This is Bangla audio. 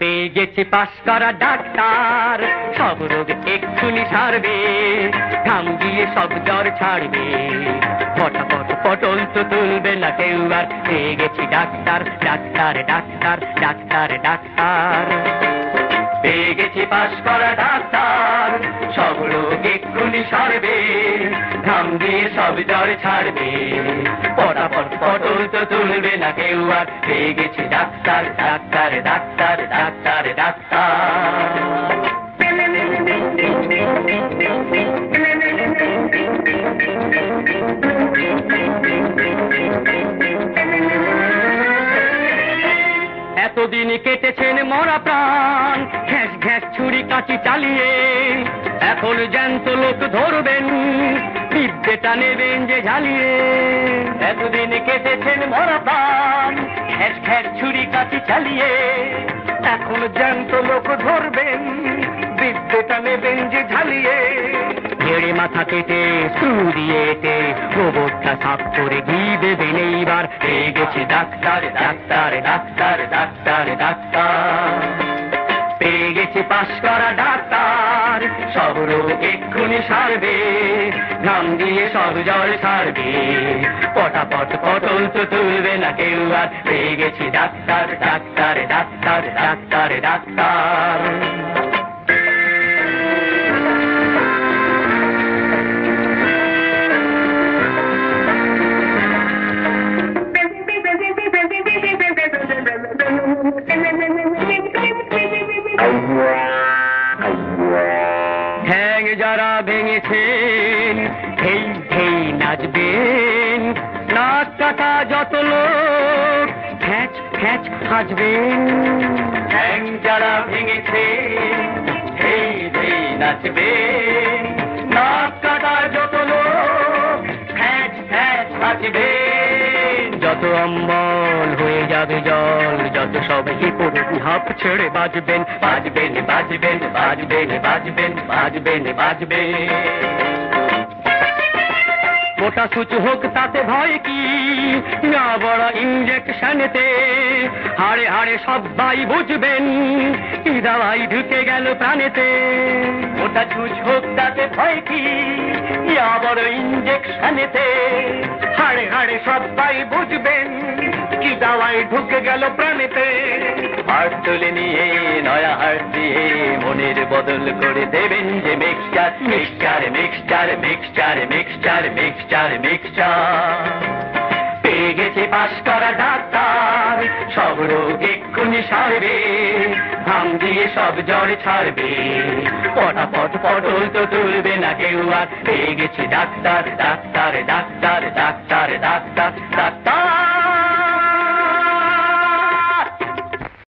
পেয়ে গেছি পাস করা ডাক্তার, সব রোগ এক্ষুনি সারবে, ঘাম দিয়ে সব জ্বর ছাড়বে, ফটাফট পটল তো তুলবে না কেউ আর। পেয়ে গেছি doctor doctor doctor doctor doctor, পেয়ে গেছি পাস করা ডাক্তার, সব রোগ এক্ষুনি সারবে, ঘাম দিয়ে সব জ্বর ছাড়বে, ফটাফট পটল তো তুলবে না কেউ আর। পেয়ে গেছি doctor doctor doctor doctor doctor. এতদিন কেটেছেন মরা প্রাণ ঘ্যাস ঘ্যাস ছুরি কাঁচি চালিয়ে, এখন জ্যান্ত লোক ধরবেন বিদ্যেটা নেবেন যে ঝালিয়ে। এতদিন কেটেছেন মরা প্রাণ ঘ্যাস ঘ্যাস ছুরি কাঁচি চালিয়ে, এখন জ্যান্ত লোক ধরবেন বিদ্যেটা নেবেন যে ঝালিয়ে। ঝেড়ে মাথা কেটে স্ক্রু দিয়েতে গোবরটা সাফ করে ঘি দেবেন এইবার। পেয়ে গেছি doctor doctor doctor doctor doctor, পেয়ে গেছি পাস করা ডাক্তার, সব রোগ এক্ষুনি সারবে, ঘাম দিয়ে সব জ্বর ছাড়বে, পটাপট পটল তো তুলবে না কেউ আর। পেয়ে গেছি doctor doctor doctor doctor doctor. ঠ্যাং যারা ভেঙেছেন ঠেই ঠেই নাচবেন, নাক কাটা যত লোক খ্যাঁচ খ্যাঁচ হাসবেন। ঠ্যাং যারা ভেঙেছেন ঠেই ঠেই নাচবেন, নাক কাটা যত লোক খ্যাঁচ খ্যাঁচ হাসবেন, যত অম্বল হয়ে যাবে জল, যত সব হিপুর হাঁপ ছেড়ে বাজবেন বাজবেন বাজবেন বাজবেন বাজবেন বাজবেন বাজবেন। মোটা সূচ হোক তাতে ভয় কি, না বড় ইঞ্জেকশনেতে হাড়ে হাড়ে সবাই বুঝবেন কি দাওয়াই ঢুকে গেল প্রাণেতে। মোটা সূচ হোক তাতে ভয় কি, না বড় ইঞ্জেকশনেতে হাড়ে হাড়ে সবাই বুঝবেন কি দাওয়াই ঢুকে গেল প্রাণেতে। হাড় তুলে নিয়ে নয়া হাড় দিয়ে মনের বদল করে দেবেন যে mixture mixture mixture mixture mixture mixture mixture. পেয়ে গেছি পাস করা ডাক্তার, সব রোগ এক্ষুনি সারবে, ঘাম দিয়ে সব জ্বর ছাড়বে, পটাপট পটল তো তুলবে না কেউ আর। পেয়ে গেছি doctor doctor doctor doctor doctor doctor.